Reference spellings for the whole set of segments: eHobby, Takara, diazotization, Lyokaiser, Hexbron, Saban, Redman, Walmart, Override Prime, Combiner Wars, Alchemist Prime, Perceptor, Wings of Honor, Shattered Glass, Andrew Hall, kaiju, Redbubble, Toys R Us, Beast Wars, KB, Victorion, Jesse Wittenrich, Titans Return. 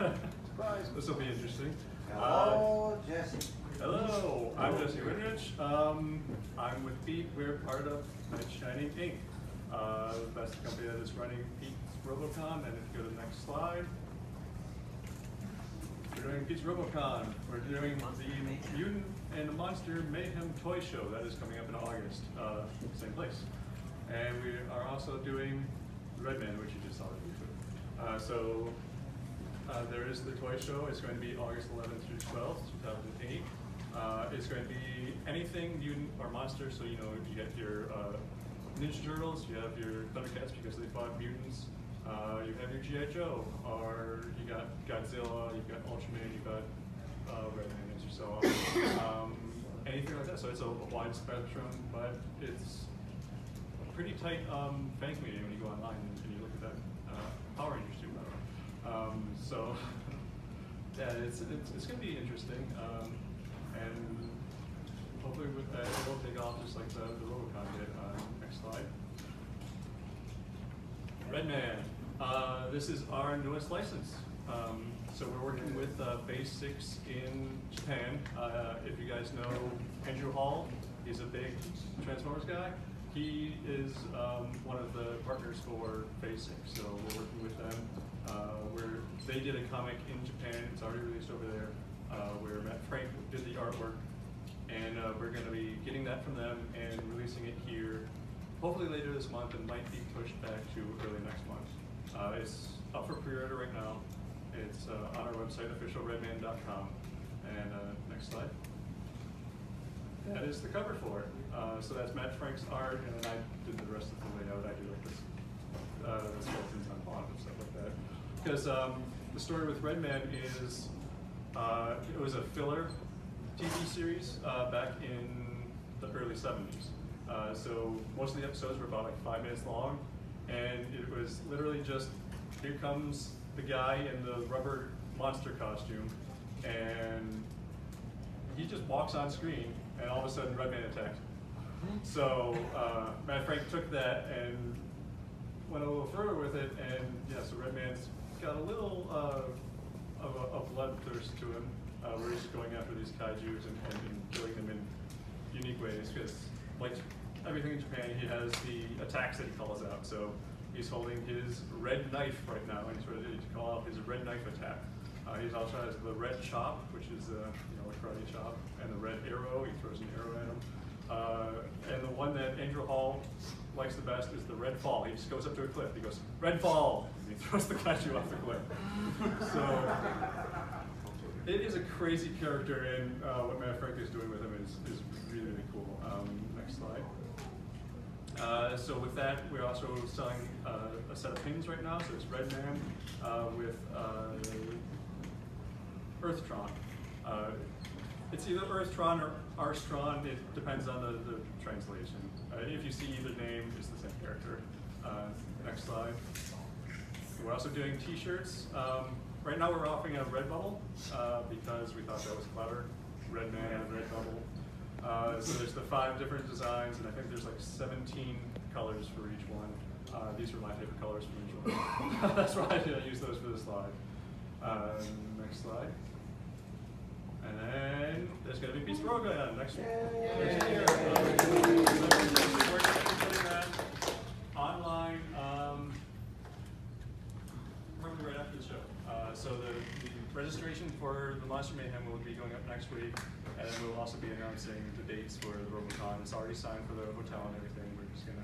Surprise. This will be interesting. Hello, Jesse. Hello, I'm Jesse Wittenrich. I'm with Pete. We're part of Night Shining Inc. That's the company that is running Pete's RoboCon. And if you go to the next slide, we're doing Pete's RoboCon. We're doing the Mutant and the Monster Mayhem Toy Show. That is coming up in August, same place. And we are also doing Redman, which you just saw on YouTube. There is the toy show. It's going to be August 11th through 12th, 2008. It's going to be anything mutant or monster. So, you know, you get your Ninja Turtles, you have your Thundercats because they fought mutants. You have your G.I. Joe, or you got Godzilla, you've got Ultraman, you've got Redman, as you saw. Anything like that. So it's a wide spectrum, but it's a pretty tight fan community when you go online and you look at that. Power Rangers too, by the way. Yeah, it's going to be interesting, and hopefully with that it will take off just like the Robocon did. Next slide. Redman. This is our newest license. So we're working with Basics in Japan. If you guys know Andrew Hall, he's a big Transformers guy. He is one of the partners for Basics, so we're working with them. They did a comic in Japan. It's already released over there, where Matt Frank did the artwork. And we're going to be getting that from them and releasing it here. Hopefully later this month, and might be pushed back to early next month. It's up for pre-order right now. It's on our website, officialredman.com. And next slide. That is the cover for it. So that's Matt Frank's art, and then I did the rest of the layout. I do like this. This person's on the bottom and stuff like that. Because the story with Redman is it was a filler TV series back in the early 70s. So most of the episodes were about like 5 minutes long, and it was literally just, here comes the guy in the rubber monster costume, and he just walks on screen, and all of a sudden Redman attacks him. So Matt Frank took that and went a little further with it, and yeah, so Redman's got a little of a bloodthirst to him, where he's going after these kaijus and killing them in unique ways, because like everything in Japan, he has the attacks that he calls out. So he's holding his red knife right now, and he's ready to call out his red knife attack. He's also has the red chop, which is a karate chop, and the red arrow. He throws an arrow at him. And the one that Andrew Hall likes the best is the red fall. He just goes up to a cliff. He goes, red fall, and he throws the kaiju off the cliff. So it is a crazy character, and what Matt Frank is doing with him is really, really cool. Next slide. So with that, we're also selling a set of pins right now. So it's Redman with Earthtron. It's either Earthtron or Arstron. It depends on the translation. If you see either name, it's the same character. Next slide. We're also doing t-shirts. Right now we're offering a Redbubble because we thought that was clever. Redman, Redbubble. So there's the 5 different designs, and I think there's like 17 colors for each one. These are my favorite colors for each one. That's why I use those for the slide. Next slide. And then there's going to be Pete's RoboCon next year. So we're putting that online probably right after the show. So the registration for the Monster Mayhem will be going up next week. And then we'll also be announcing the dates for the RoboCon. It's already signed for the hotel and everything. We're just going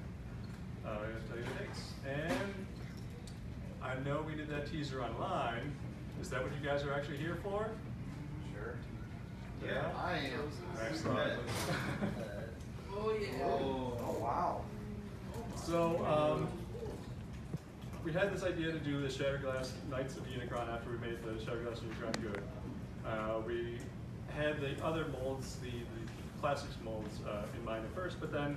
to tell you the dates. And I know we did that teaser online. Is that what you guys are actually here for? Sure. Yeah, I am. Excellent. Oh, yeah. Oh, wow. So, we had this idea to do the Shattered Glass Knights of Unicron after we made the Shattered Glass Unicron good. We had the other molds, the classics molds, in mind at first, but then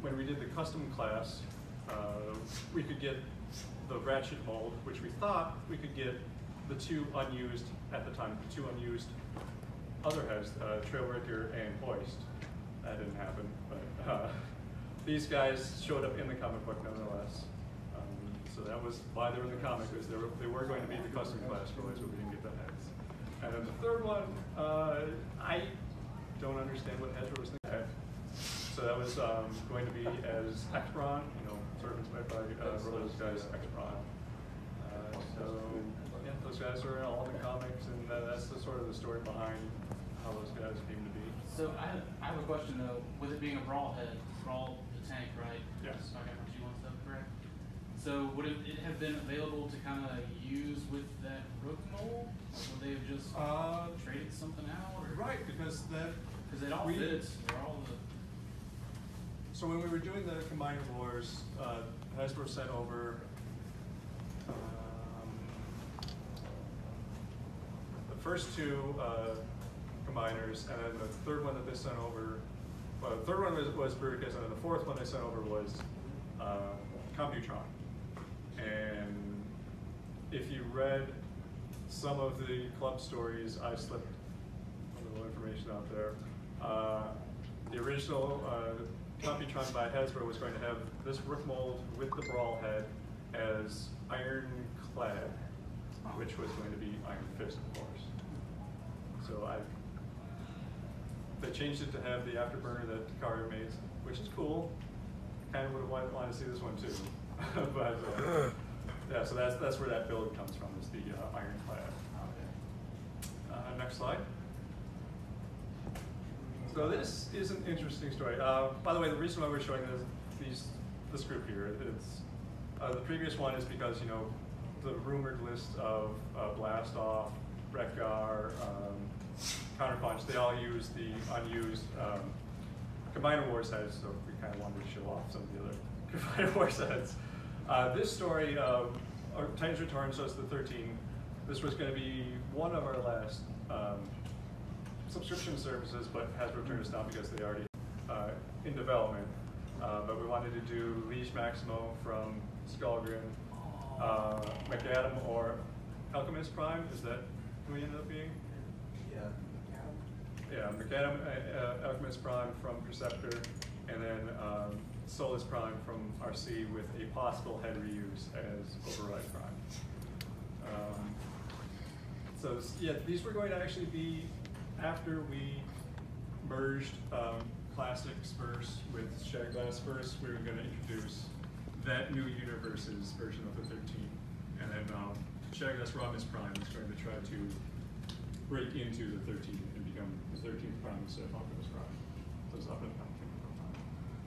when we did the custom class, we could get the ratchet mold, which we thought we could get the 2 unused at the time, the 2 unused other heads, Trailbreaker and Hoist. That didn't happen, but these guys showed up in the comic book nonetheless. So that was why they were in the comic, because they were going to be the custom class toys, but we didn't get the heads. And then the third one, I don't understand what Ezra was thinking. So that was going to be as Hexbron, you know, sort of inspired by those guys, Hexbron. So yeah, those guys are in all the comics, and that's the sort of the story behind how those guys came to be. So I have a question though. With it being a brawl head, brawl the tank, right? Yes. Okay, G1 stuff, correct? So would it have been available to kind of use with that Rook mold? Would they have just traded something out? Or? Right, because it all fits. They're all the. So when we were doing the Combiner Wars, Hasbro sent over the first two Combiners, and then the third one that they sent over, well, the third one was Burkess, and then the fourth one they sent over was Computron. And if you read some of the club stories, I slipped a little information out there. The original Computron by Hasbro was going to have this Rook mold with the Brawl head as Ironclad, which was going to be Iron Fist, of course. So they changed it to have the afterburner that Takara made, which is cool. I kind of would have wanted to see this one too. But yeah, so that's where that build comes from, is the Ironclad. Next slide. So this is an interesting story. By the way, the reason why we're showing this group here, it's the previous one is because, you know, the rumored list of Blastoff, Rekgar, Counterpunch, they all use the unused Combiner Wars heads, so we kind of wanted to show off some of the other Combiner Wars heads. This story, Titans Return, so it's the 13. This was going to be one of our last subscription services, but Hasbro turned us down because they already in development. But we wanted to do Liege Maximo from Skullgrim, McAdam or Alchemist Prime, is that who we ended up being? Yeah. Yeah, McAdam, Alchemist Prime from Perceptor, and then Solus Prime from RC with a possible head reuse as Override Prime. So yeah, these were going to actually be after we merged Classics first with Shattered Glass first. We were going to introduce that new universe's version of the 13, and then Shattered Glass Rhombus Prime is going to try to break into the 13 and become the 13th Prime instead of Optimus Prime. So it's up and down.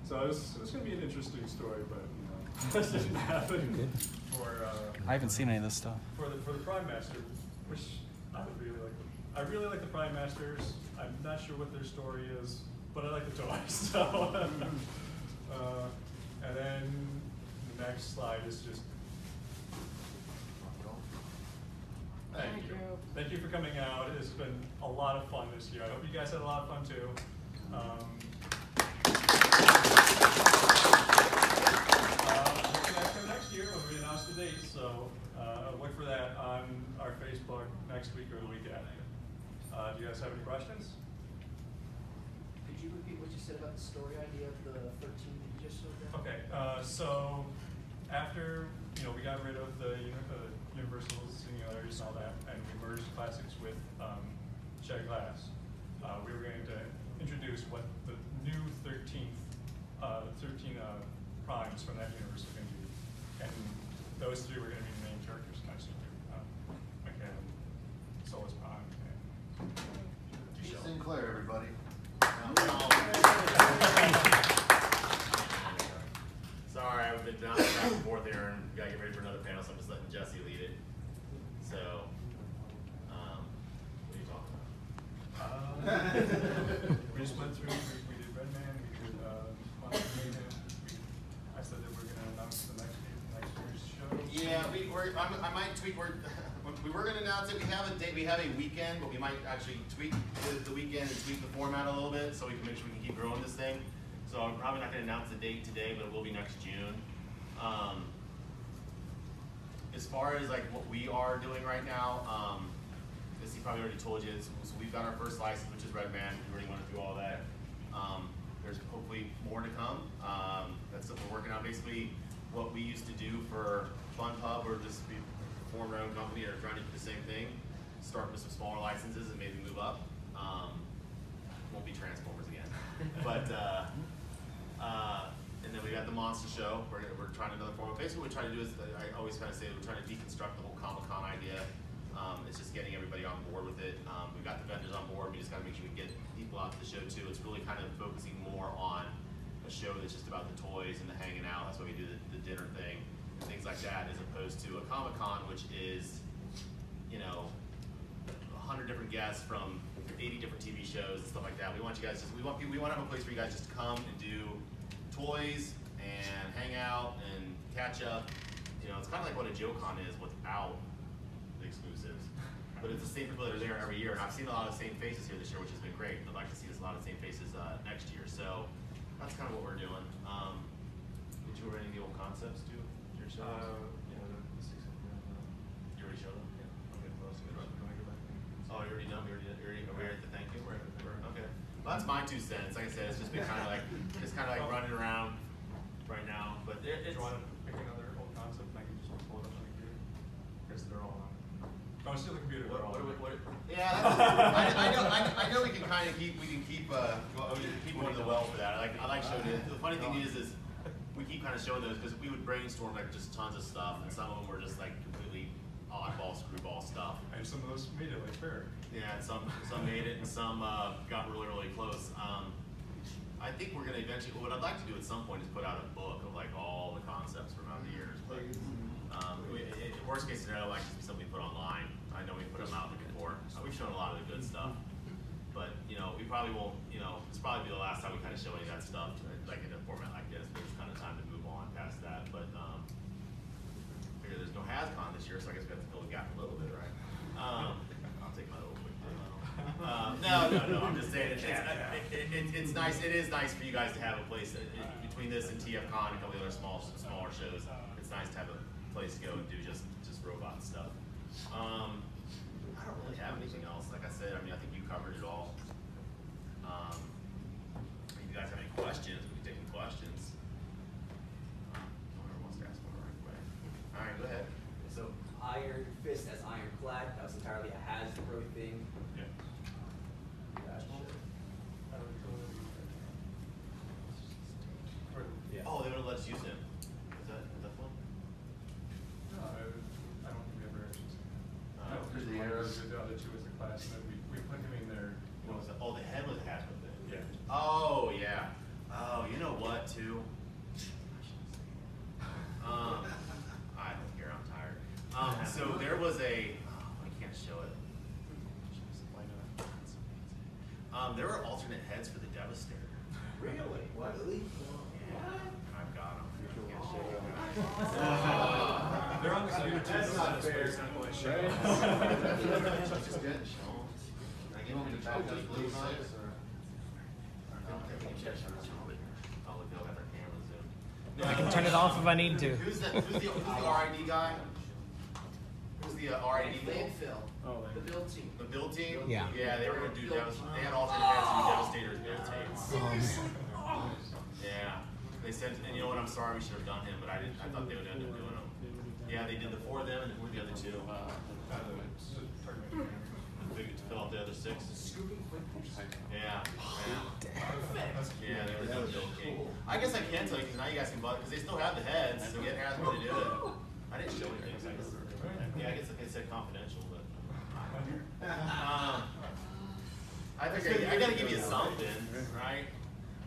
So it was going to be an interesting story, but you know, this didn't happen. For I haven't seen any of this stuff. For the Prime Master, which I would really like. I really like the Prime Masters. I'm not sure what their story is, but I like the toys. So and then the next slide is just. Thank you. Thank you for coming out. It's been a lot of fun this year. I hope you guys had a lot of fun too. You guys come next year when we announce the date. So look for that on our Facebook next week or the week after. Do you guys have any questions? Could you repeat what you said about the story idea of the 13 that you just showed there? Okay. So after we got rid of the universals, singularities, and all that, and we merged Classics with Shattered Glass. We were going to introduce what the new 13 primes from that universe were going to be, and those three were going to be the main characters in that story. Again, Solus Prime and Michelle. Sinclair, everybody. Sorry, I've been down and forth here, and we gotta get ready for another panel, so I'm just letting Jesse lead it. So, what are you talking about? We just went through, we did Redman, we did Monster Mayhem. I said that we're gonna announce the next year's show. Yeah, I might tweak. We were gonna announce it. We have a date, we have a weekend, but we might actually tweak the weekend and tweak the format a little bit, so we can make sure we can keep growing this thing. So I'm probably not going to announce the date today, but it will be next June. As far as like what we are doing right now, as he probably already told you, so we've got our first license, which is Redman. We already went through all that. There's hopefully more to come. That's what we're working on. Basically, what we used to do for fun pub or just we formed our own company or trying to do the same thing, start with some smaller licenses and maybe move up. Won't be Transformers again. But and then we got the Monster Show. We're trying another form. Basically, what we try to do is, I always kind of say, we're trying to deconstruct the whole Comic-Con idea. It's just getting everybody on board with it. We've got the vendors on board. We just got to make sure we get people out to the show too. It's really kind of focusing more on a show that's just about the toys and the hanging out. That's why we do the dinner thing and things like that, as opposed to a Comic-Con, which is, you know, 100 different guests from 80 different TV shows and stuff like that. We want you guys just, we want to have a place for you guys just to come and do toys and hang out and catch up. You know, it's kind of like what a JoeCon is without the exclusives. But it's the same people that are there every year, and I've seen a lot of the same faces here this year, which has been great. I'd like to see a lot of the same faces next year. So that's kind of what we're doing. Did you already do old concepts too? Your show? Yeah, the 6th. You already showed them? Yeah. Okay, well, that's good. Oh, you already done? We're at the thank you? Okay. Well, that's my 2 cents. Like I said, it's just been kind of like, just kind of like running around right now. But there, do you want to pick another old concept and I can just pull it up on the computer? Because they're all on. Oh, it's still the computer. Yeah, I know we can kind of keep, we can keep one of the well for that. I like showing it. The funny thing is we keep kind of showing those because we would brainstorm like just tons of stuff, and some of them were just like completely oddball, screwball stuff. And some of those made it, like fair. Yeah, and some made it, and some got really, really close. I think we're gonna eventually. What I'd like to do at some point is put out a book of like all the concepts from out the years. But worst case scenario, like just be something put online. I know we put them out before. We've shown a lot of the good stuff, but you know, we probably won't. You know, it's probably be the last time we kind of show any of that stuff, like in a format like this. But it's kind of time to move on past that. But figure there's no Hascon this year, so I guess we have to fill the gap a little bit, right? I'll take my little quick demo. No. I'm just saying it's nice. It is nice for you guys to have a place between this and TFCon and a couple of other smaller shows. It's nice to have a place to go and do just robot stuff. I don't really have anything else. Like I said, I mean, I think you covered it all. If you guys have any questions, we can take any questions. No one wants to ask one right away. All right, go ahead. So, Iron Fist as Ironclad, that was entirely a Hasbro thing. Yeah. Oh, they don't let us use him. Is that one? No, I don't think we ever actually. Because the arrows, the other two was the class, and then we put him in there. You know, oh, the head was half of it. Yeah. Oh, yeah. Oh, you know what, too? I don't care, I'm tired. So there was a, I can't show it. There were alternate heads for the Devastator. Really? What? Really? Yeah. I've got them. I can't show you. They're on the computer too. That's not fair. Just good. You want me to back those blue lines? I'll look at their camera zoom. I can turn it off if I need to. Who's the R&D guy? Who's the R&D guy? Oh, the build team. The build team? Yeah. Yeah, they were going to do Devastators. They had alternate heads to do Devastators build teams. Yeah. They said, and you know what, I'm sorry we should have done him, but I didn't. I thought they would end up doing him. Yeah, they did the 4 of them, and who were the other 2? To fill out the other 6. Yeah. Yeah, they were doing Bill King. I guess I can tell you, because now you guys can buy it, because they still have the heads, so get Hasbro to do it. I didn't show anything, so I guess. Yeah, I guess it said confidential, but I gotta give you something, right?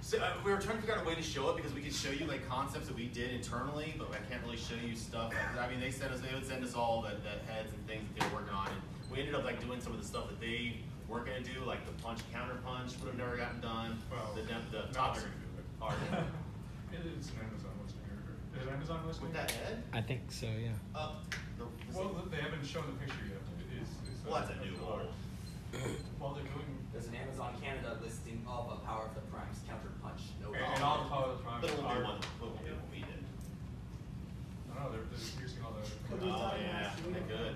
So we were trying to figure out a way to show it because we could show you like concepts that we did internally, but I can't really show you stuff. I mean, they would send us all the heads and things that they were working on. And we ended up like doing some of the stuff that they were going to do, like the punch counter punch would have never gotten done. Well, the toxic art. It's an Amazon listing. Is it Amazon listing? With that head? I think so. Yeah. They haven't shown the picture yet. That's a new one. Well, they're doing. There's an Amazon Canada listing of a Power of the Primes counter punch. No, and all the Power of the Primes. But we'll do one. We did. I don't know. They're piercing all the. Oh yeah, they could.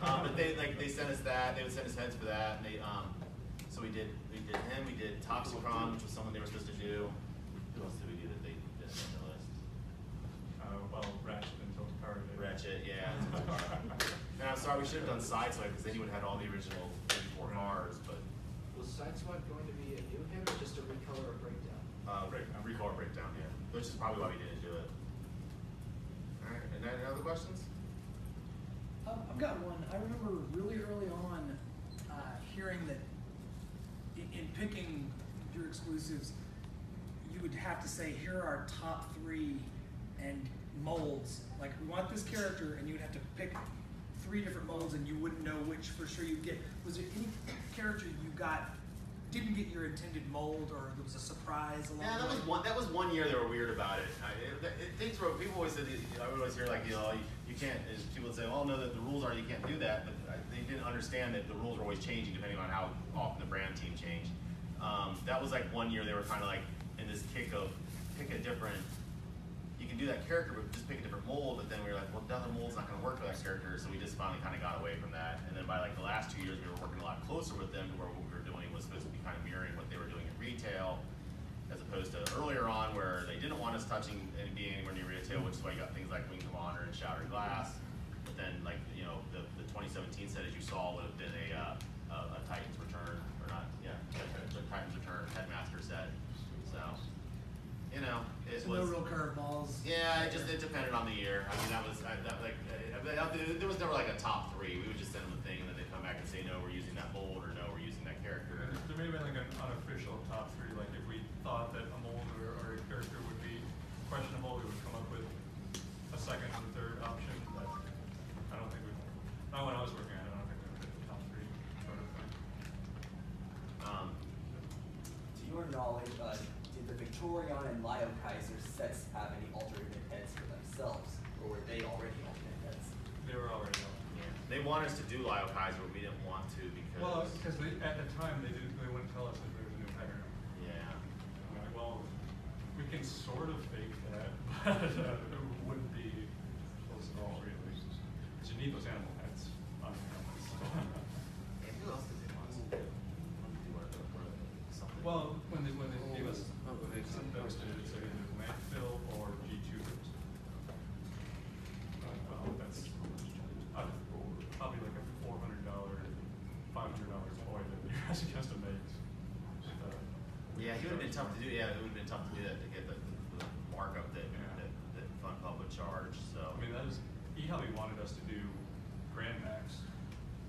But they sent us that. They would send us heads for that. And they so we did him. We did Toxicron, which was someone they were supposed to do. Who else did we do that they didn't on the list? Ratchet and Tilt. Ratchet, yeah. And I'm sorry, we should have done Sideswipe because then you would have had all the original 4 cars. But was Sideswipe going to be a new hit or just a recolor or breakdown? Recolor breakdown, yeah. Which is probably why we didn't do it. All right. And any other questions? I've got one. I remember really early on hearing that in picking your exclusives, you would have to say, here are our top 3 and molds. Like, we want this character, and you would have to pick 3 different molds, and you wouldn't know which for sure you'd get. Was there any character you got, didn't get your intended mold, or there was a surprise along the way? Yeah, that was one year they were weird about it. Things were, people always said, I would always hear, like, you know, you can't, people would say, well, no, the rules are you can't do that, but they didn't understand that the rules were always changing depending on how often the brand team changed. That was like one year they were kind of like in this kick of pick a different, you can do that character, but just pick a different mold, but then we were like, well, another mold's not going to work for that character, so we just finally kind of got away from that. And then by like the last 2 years, we were working a lot closer with them to where what we were doing was supposed to be kind of mirroring what they were doing in retail, as opposed to earlier on where they didn't want us touching and being anywhere near retail, which is why you got things like Wings of Honor and Shattered Glass. But then, like, you know, the 2017 set, as you saw, would have been a Titans Return, or not, yeah, Titans Return Headmaster set. So, you know, it was no real curveballs. Yeah, it depended on the year. I mean, there was never like a top 3. We would just send them a thing, and then they'd come back and say, no, we're using that mold, or no, we're using that character. There may have been like an unofficial top 3. Like if we thought that a mold or a character would be questionable, we would come up with a second or third option. But I don't think we. Not when I was working on it. I don't think we would a top 3 sort of thing. To your knowledge, did the Victorion and Lyokaiser sets have any alternate heads for themselves, or were they already alternate heads? They were already alternate. Yeah. They wanted us to do Lyokaiser, but we didn't want to because. Well, because at the time they wouldn't tell us that there was a new header. Yeah. Like, well, we can sort of fake that, but it wouldn't be close at all, really. Because you need those animal heads. And who else did they want us to do? Well, when they gave us, they sent those to either landfill or G2. That's probably like a $400, $500 toy that you're asking us to make. Yeah, it would have been tough to do. Yeah, it would have been tough to do that to get the markup that FunPub would charge. So I mean, that is eHobby wanted us to do Grand Max,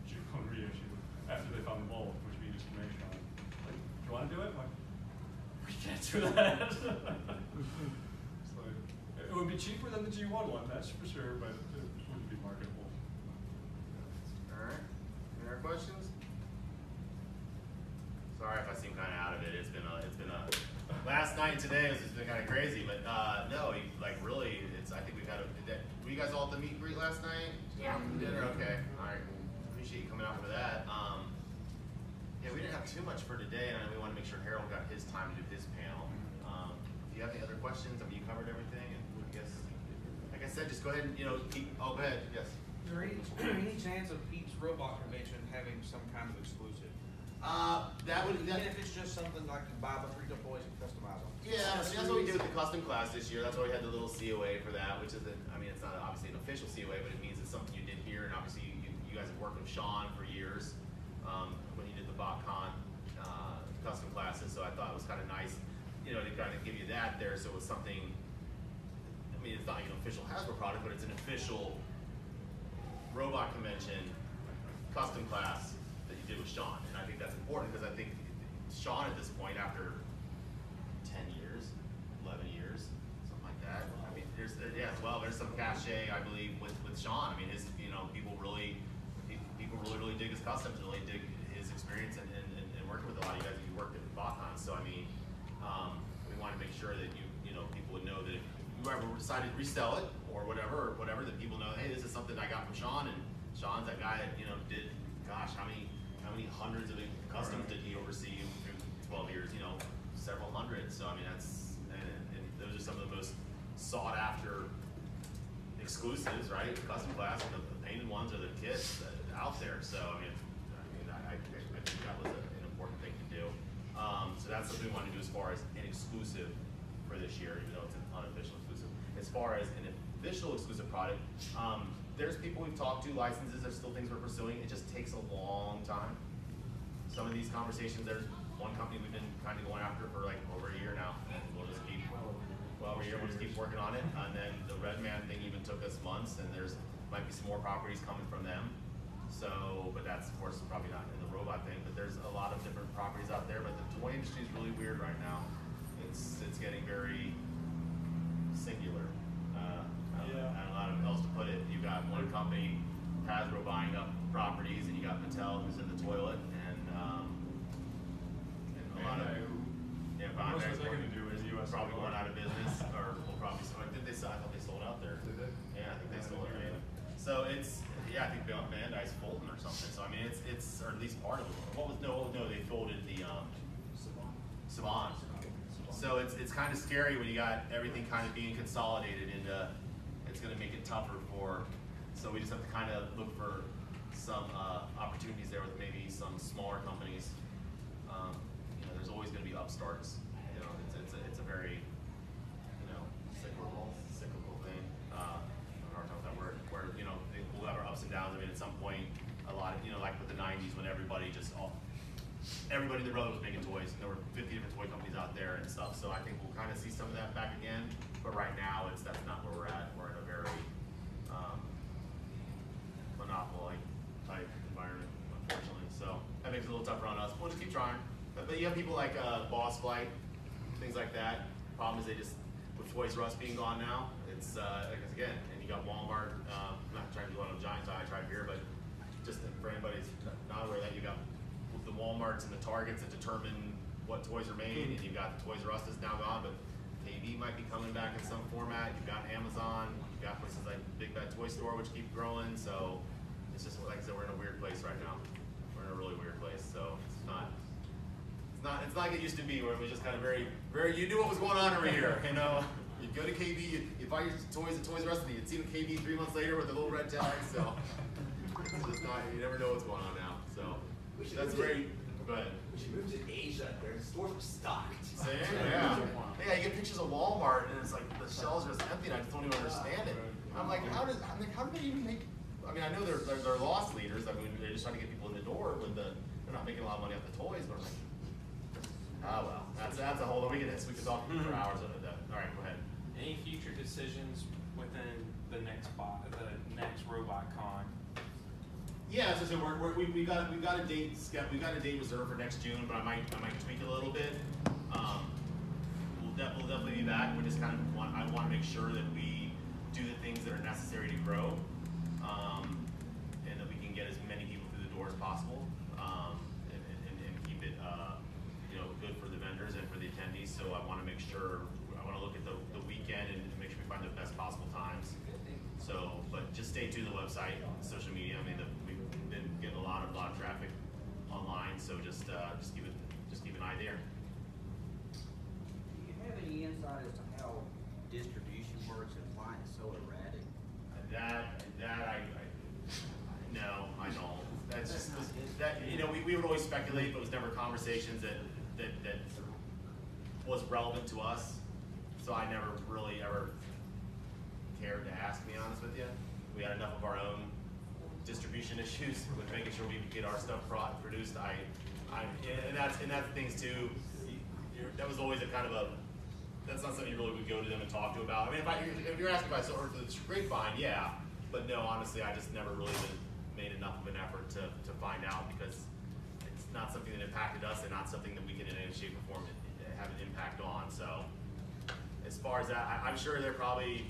which on reissue after they found the mold, which we used information on. You want to do it? Like, we can't do that. So, it would be cheaper than the G1 one, that's for sure, but it wouldn't be marketable. Alright, any other questions? Sorry if I seem kind of out of it. It's been a last night and today has been kind of crazy, but no, like really, I think we've had were you guys all at the meet and greet last night? Yeah. Dinner? Okay. Alright, well, appreciate you coming out for that. Yeah, we didn't have too much for today, and we want to make sure Harold got his time to do his panel. Do you have any other questions? I mean, you covered everything, and I guess, like I said, just go ahead and, you know, oh, go ahead, yes. Is there any chance of Pete's Robot Convention having some kind of exclusive? Even if it's just something like you buy the 3 toys and customize them. Yeah, so that's what we did with the custom class this year. That's why we had the little COA for that, which isn't, I mean, it's not obviously an official COA, but it means it's something you did here, and obviously you guys have worked with Sean for years. When you did the BotCon custom classes, so I thought it was kind of nice, you know, to kind of give you that there. So it was something. I mean, it's not an official Hasbro product, but it's an official robot convention custom class that you did with Sean, and I think that's important because I think Sean at this point, after 10 years, 11 years, something like that. I mean, there's some cachet, I believe, with Sean. I mean, his, you know, people really dig his customs, really dig his experience and working with a lot of you guys that you worked at BotCon. So I mean, we want to make sure that you know people would know that if you ever decided to resell it or whatever, that people know, hey, this is something I got from Sean, and Sean's that guy that, you know, did, gosh, how many hundreds of customs did he oversee through 12 years? You know, several hundred. So I mean, that's and those are some of the most sought after exclusives, right? The custom class, the painted ones are the kits out there. So I mean, I think that was an important thing to do. So that's something we want to do as far as an exclusive for this year, even though it's an unofficial exclusive. As far as an official exclusive product. There's people we've talked to, licenses, there's still things we're pursuing. It just takes a long time. Some of these conversations, there's one company we've been kind of going after for like over a year now, and we'll just keep, we'll just keep working on it. And then the Redman thing even took us months, and there's might be some more properties coming from them. So, but that's of course probably not in the robot thing, but there's a lot of different properties out there, but the toy industry is really weird right now. It's getting very singular. I don't know how else to put it. You've got one company, Hasbro, buying up properties, and you got Mattel, who's in the toilet, and a lot of What else was they going to do in the U.S.? Probably went out of business, or will probably. I thought they sold out there. Did they? Yeah, I think they sold it. So it's I think Bandai's folding or something. So I mean, it's or at least part of it. No, they folded the Saban. So it's kind of scary when you got everything kind of being consolidated into. It's going to make it tougher for. So we just have to kind of look for some opportunities there with maybe some smaller companies. There's always going to be upstarts. It's a very cyclical thing. I don't know that word. Where we'll have our ups and downs. I mean, at some point, a lot of like with the '90s when everybody everybody and their brother was making toys, and there were 50 different toy companies out there and stuff. So I think we'll kind of see some of that back again. But right now, that's not where we're at. We're in a very monopoly type environment, unfortunately. So that makes it a little tougher on us. We'll just keep trying. But you have people like Boss Flight, things like that. Problem is, they just with Toys R Us being gone now, it's and you got Walmart. I'm not trying to do a lot of Giant Eye tribe here, but just for anybody who's not aware of that, you got the Walmarts and the Targets that determine what toys are made, and you've got the Toys R Us that's now gone, but KB might be coming back in some format. You've got Amazon, you've got places like Big Bad Toy Store, which keep growing, so it's just, like I said, we're in a weird place right now. We're in a really weird place, so it's not like it used to be, where it was just kind of very, very, you knew what was going on over here, You'd go to KB, you'd buy your toys at Toys R Us, and you'd see them KB 3 months later with a little red tag, so it's just not, you never know what's going on now, so. That's great. But when she moved to Asia, their stores were stocked. Same, yeah, you get pictures of Walmart, and it's like the shelves are just empty, and I just don't even understand it. And I'm like, how do they even make? I mean, I know they're loss leaders. I mean, they're just trying to get people in the door with they're not making a lot of money off the toys. But I'm like, oh well, that's a whole other weakness. We could talk for hours on that. All right, go ahead. Any future decisions within the next robot con? Yeah, so we've got a date reserved for next June, but I might tweak it a little bit. We'll definitely be back. We just kind of I want to make sure that we do the things that are necessary to grow, and that we can get as many people through the door as possible, and keep it good for the vendors and for the attendees. So I want to look at the weekend and make sure we find the best possible times. So, but just stay tuned to the website, social media. I mean, we've been getting a lot of traffic online, so just keep an eye there. Do you have any insight as to how distribution works and why it's so erratic? No, I don't. That's just we would always speculate, but it was never conversations that was relevant to us. So I never really ever cared to ask, to be honest with you. We had enough of our own distribution issues with making sure we could get our stuff produced. And that's things too. That was always a kind of that's not something you really would go to them and talk to about. I mean, if you're asking if I saw her through the grapevine, yeah. But no, honestly, I just never really made enough of an effort to find out, because it's not something that impacted us, and not something that we can in any shape or form have an impact on. So as far as that, I'm sure they're probably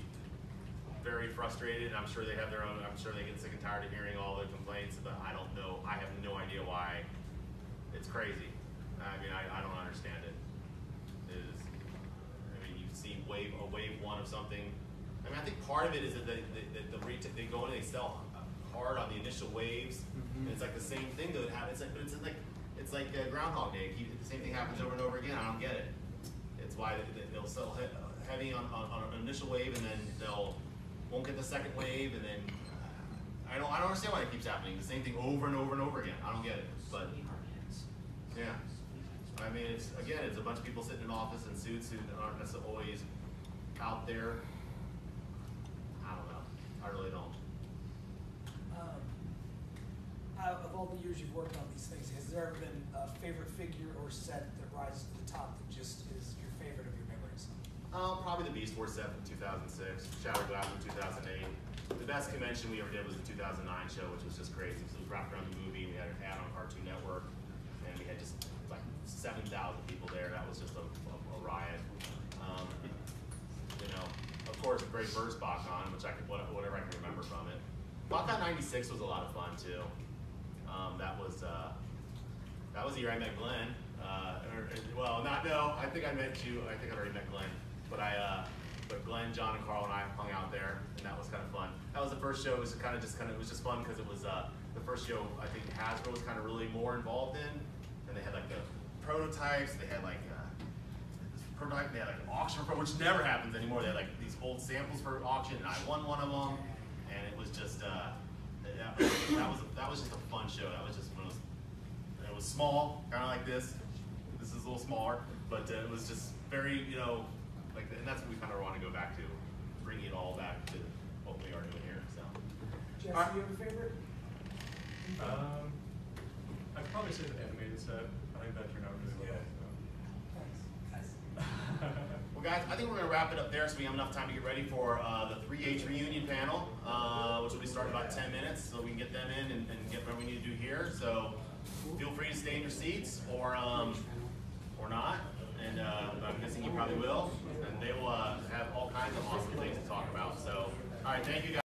very frustrated. I'm sure they have their own. I'm sure they get sick and tired of hearing all the complaints, but I don't know. I have no idea why. It's crazy. I mean, I don't understand it. You've seen wave one of something. I mean, I think part of it is that they go and they sell hard on the initial waves. And it's like the same thing that happens. It's like Groundhog Day. The same thing happens over and over again. I don't get it. It's why they'll sell heavy on an initial wave, and then they'll won't get the second wave, and then I don't understand why it keeps happening. The same thing over and over and over again. I don't get it. But yeah, I mean, it's a bunch of people sitting in an office in suits who aren't necessarily always out there. I I really don't. Of all the years you've worked on these things, has there ever been a favorite figure or set that rises to the top that just is your favorite of your memories? Probably the Beast Wars set from 2006, Shattered Glass from 2008. The best convention we ever did was the 2009 show, which was just crazy. So it was wrapped around the movie, we had an ad on Cartoon Network, and we had just like 7,000 people there. That was just a riot. You know, of course, the Great Birds BotCon, which I could, whatever I can remember from it. BotCon 96 was a lot of fun too. That was the year I met Glenn. I think I met you. I think I already met Glenn, but Glenn, John, and Carl and I hung out there, and that was kind of fun. That was the first show. It was it was just fun because it was the first show I think Hasbro was kind of really more involved in, and they had like the prototypes. They had like they had like an auction, which never happens anymore. They had like these old samples for auction, and I won one of them, and it was just that was just a fun show. That was just when it was small, kind of like this. This is a little smaller, but it was just very, you know, like, and that's what we kind of want to go back to, bring it all back to what we are doing here. So, Jesse, do you have a favorite? I'd probably say the animated set. I think that turned out really well. Yeah. So. Nice. Well, guys, I think we're going to wrap it up there so we have enough time to get ready for the 3H reunion panel, which will be starting in about 10 minutes, so we can get them in and get what we need to do here. So, feel free to stay in your seats or not. And I'm guessing you probably will. And they will have all kinds of awesome things to talk about. So, all right, thank you guys.